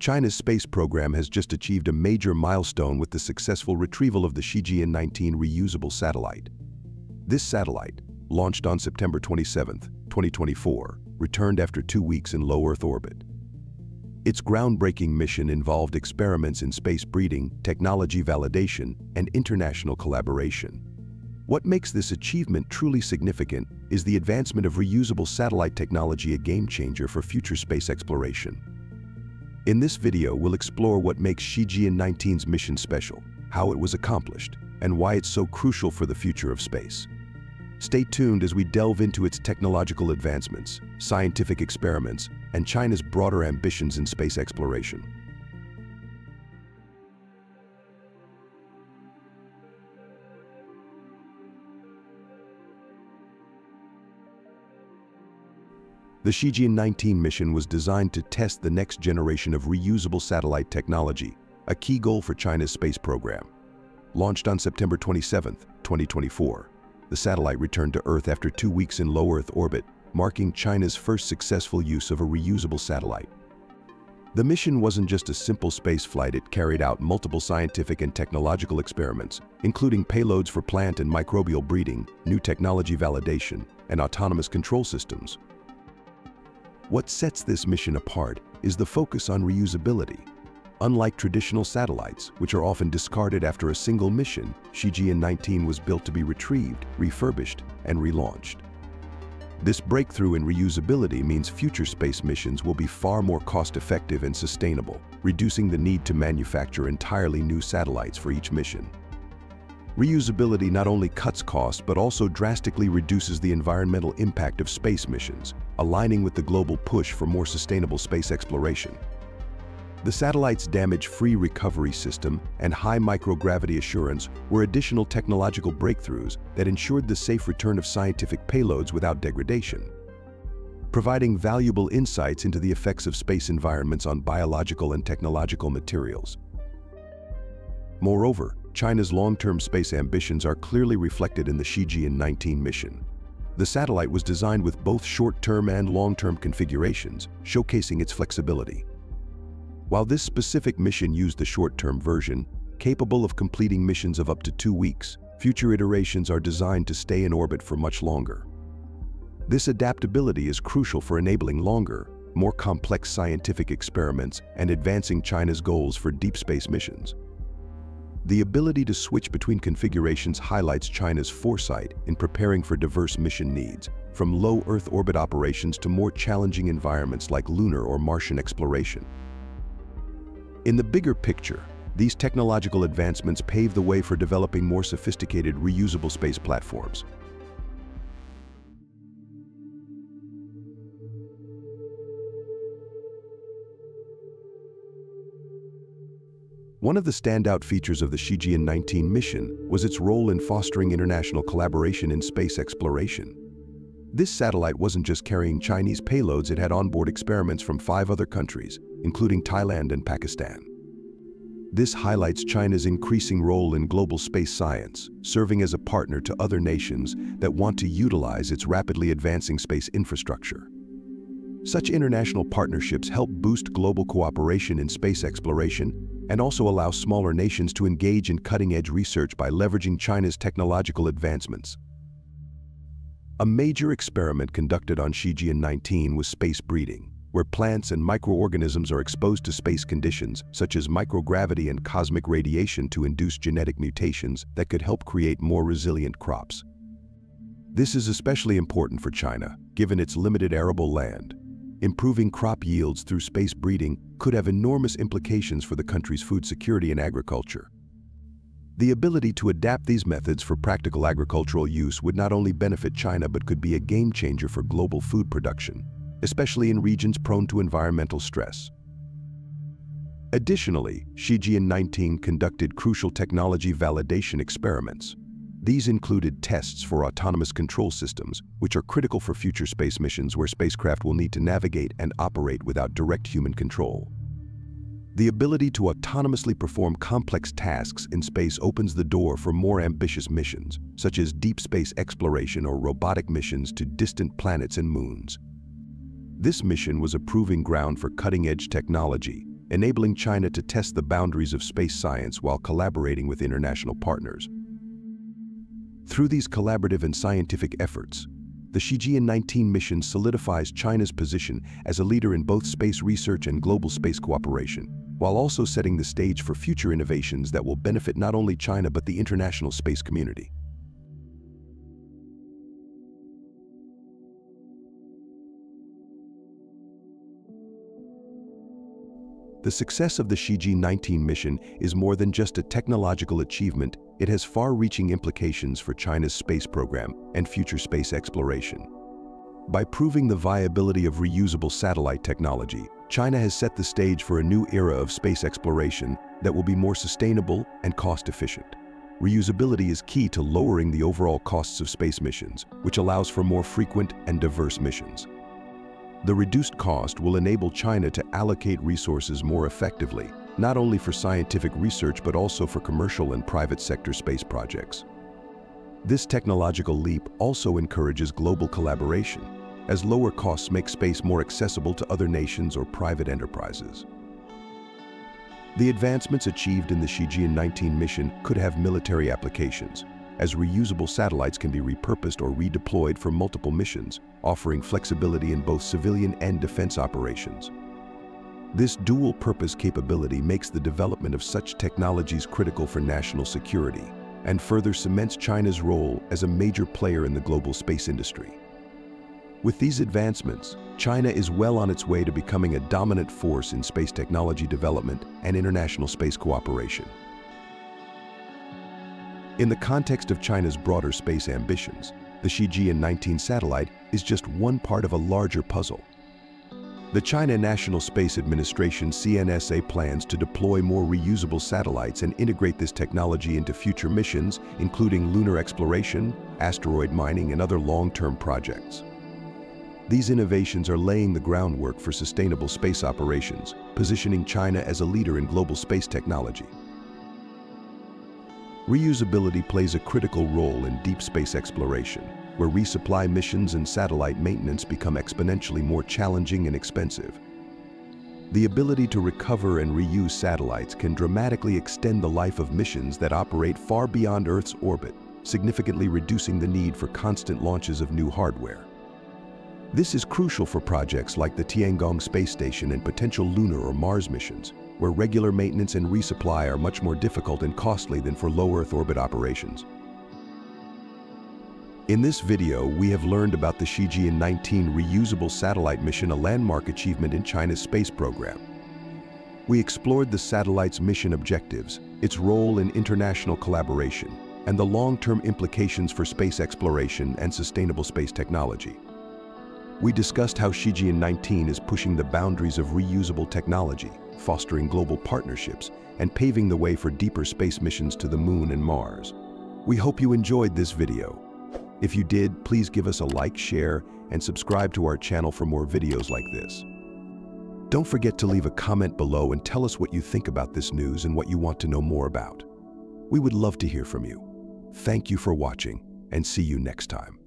China's space program has just achieved a major milestone with the successful retrieval of the Shijian-19 reusable satellite. This satellite, launched on September 27, 2024, returned after 2 weeks in low Earth orbit. Its groundbreaking mission involved experiments in space breeding, technology validation, and international collaboration. What makes this achievement truly significant is the advancement of reusable satellite technology, a game changer for future space exploration. In this video, we'll explore what makes Shijian-19's mission special, how it was accomplished, and why it's so crucial for the future of space. Stay tuned as we delve into its technological advancements, scientific experiments, and China's broader ambitions in space exploration. The Shijian-19 mission was designed to test the next generation of reusable satellite technology, a key goal for China's space program. Launched on September 27, 2024, the satellite returned to Earth after 2 weeks in low Earth orbit, marking China's first successful use of a reusable satellite. The mission wasn't just a simple space flight, it carried out multiple scientific and technological experiments, including payloads for plant and microbial breeding, new technology validation, and autonomous control systems. What sets this mission apart is the focus on reusability. Unlike traditional satellites, which are often discarded after a single mission, Shijian-19 was built to be retrieved, refurbished, and relaunched. This breakthrough in reusability means future space missions will be far more cost-effective and sustainable, reducing the need to manufacture entirely new satellites for each mission. Reusability not only cuts costs but also drastically reduces the environmental impact of space missions, aligning with the global push for more sustainable space exploration. The satellite's damage-free recovery system and high microgravity assurance were additional technological breakthroughs that ensured the safe return of scientific payloads without degradation, providing valuable insights into the effects of space environments on biological and technological materials. Moreover, China's long-term space ambitions are clearly reflected in the Shijian-19 mission. The satellite was designed with both short-term and long-term configurations, showcasing its flexibility. While this specific mission used the short-term version, capable of completing missions of up to 2 weeks, future iterations are designed to stay in orbit for much longer. This adaptability is crucial for enabling longer, more complex scientific experiments and advancing China's goals for deep space missions. The ability to switch between configurations highlights China's foresight in preparing for diverse mission needs, from low Earth orbit operations to more challenging environments like lunar or Martian exploration. In the bigger picture, these technological advancements pave the way for developing more sophisticated reusable space platforms. One of the standout features of the Shijian-19 mission was its role in fostering international collaboration in space exploration. This satellite wasn't just carrying Chinese payloads, it had onboard experiments from 5 other countries, including Thailand and Pakistan. This highlights China's increasing role in global space science, serving as a partner to other nations that want to utilize its rapidly advancing space infrastructure. Such international partnerships help boost global cooperation in space exploration and also allow smaller nations to engage in cutting-edge research by leveraging China's technological advancements. A major experiment conducted on Shijian-19 was space breeding, where plants and microorganisms are exposed to space conditions such as microgravity and cosmic radiation to induce genetic mutations that could help create more resilient crops. This is especially important for China, given its limited arable land. Improving crop yields through space breeding could have enormous implications for the country's food security and agriculture. The ability to adapt these methods for practical agricultural use would not only benefit China but could be a game changer for global food production, especially in regions prone to environmental stress. Additionally, Shijian-19 conducted crucial technology validation experiments. These included tests for autonomous control systems, which are critical for future space missions where spacecraft will need to navigate and operate without direct human control. The ability to autonomously perform complex tasks in space opens the door for more ambitious missions, such as deep space exploration or robotic missions to distant planets and moons. This mission was a proving ground for cutting-edge technology, enabling China to test the boundaries of space science while collaborating with international partners. Through these collaborative and scientific efforts, the Shijian-19 mission solidifies China's position as a leader in both space research and global space cooperation, while also setting the stage for future innovations that will benefit not only China but the international space community. The success of the Shijian-19 mission is more than just a technological achievement, it has far-reaching implications for China's space program and future space exploration. By proving the viability of reusable satellite technology, China has set the stage for a new era of space exploration that will be more sustainable and cost-efficient. Reusability is key to lowering the overall costs of space missions, which allows for more frequent and diverse missions. The reduced cost will enable China to allocate resources more effectively, not only for scientific research but also for commercial and private sector space projects. This technological leap also encourages global collaboration, as lower costs make space more accessible to other nations or private enterprises. The advancements achieved in the Shijian-19 mission could have military applications, as reusable satellites can be repurposed or redeployed for multiple missions, offering flexibility in both civilian and defense operations. This dual-purpose capability makes the development of such technologies critical for national security and further cements China's role as a major player in the global space industry. With these advancements, China is well on its way to becoming a dominant force in space technology development and international space cooperation. In the context of China's broader space ambitions, the Shijian-19 satellite is just one part of a larger puzzle. The China National Space Administration (CNSA) plans to deploy more reusable satellites and integrate this technology into future missions, including lunar exploration, asteroid mining, and other long-term projects. These innovations are laying the groundwork for sustainable space operations, positioning China as a leader in global space technology. Reusability plays a critical role in deep space exploration, where resupply missions and satellite maintenance become exponentially more challenging and expensive. The ability to recover and reuse satellites can dramatically extend the life of missions that operate far beyond Earth's orbit, significantly reducing the need for constant launches of new hardware. This is crucial for projects like the Tiangong space station and potential lunar or Mars missions, where regular maintenance and resupply are much more difficult and costly than for low Earth orbit operations. In this video, we have learned about the Shijian-19 reusable satellite mission, a landmark achievement in China's space program. We explored the satellite's mission objectives, its role in international collaboration, and the long-term implications for space exploration and sustainable space technology. We discussed how Shijian-19 is pushing the boundaries of reusable technology, fostering global partnerships, and paving the way for deeper space missions to the Moon and Mars. We hope you enjoyed this video. If you did, please give us a like, share, and subscribe to our channel for more videos like this. Don't forget to leave a comment below and tell us what you think about this news and what you want to know more about. We would love to hear from you. Thank you for watching, and see you next time.